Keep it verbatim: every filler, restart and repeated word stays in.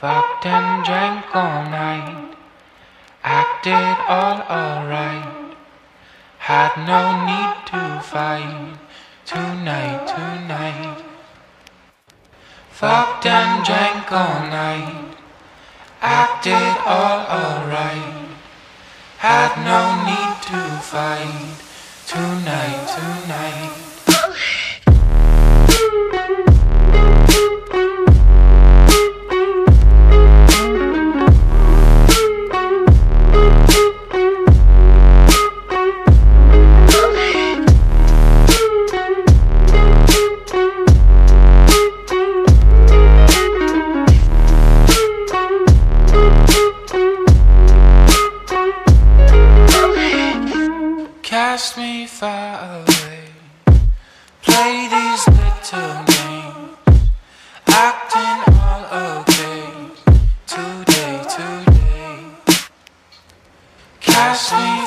Fucked and drank all night, acted all alright, had no need to fight, tonight, tonight. Fucked and drank all night, acted all alright, had no need to fight, tonight, tonight. Cast me far away, play these little games, acting all okay, today, today. Cast me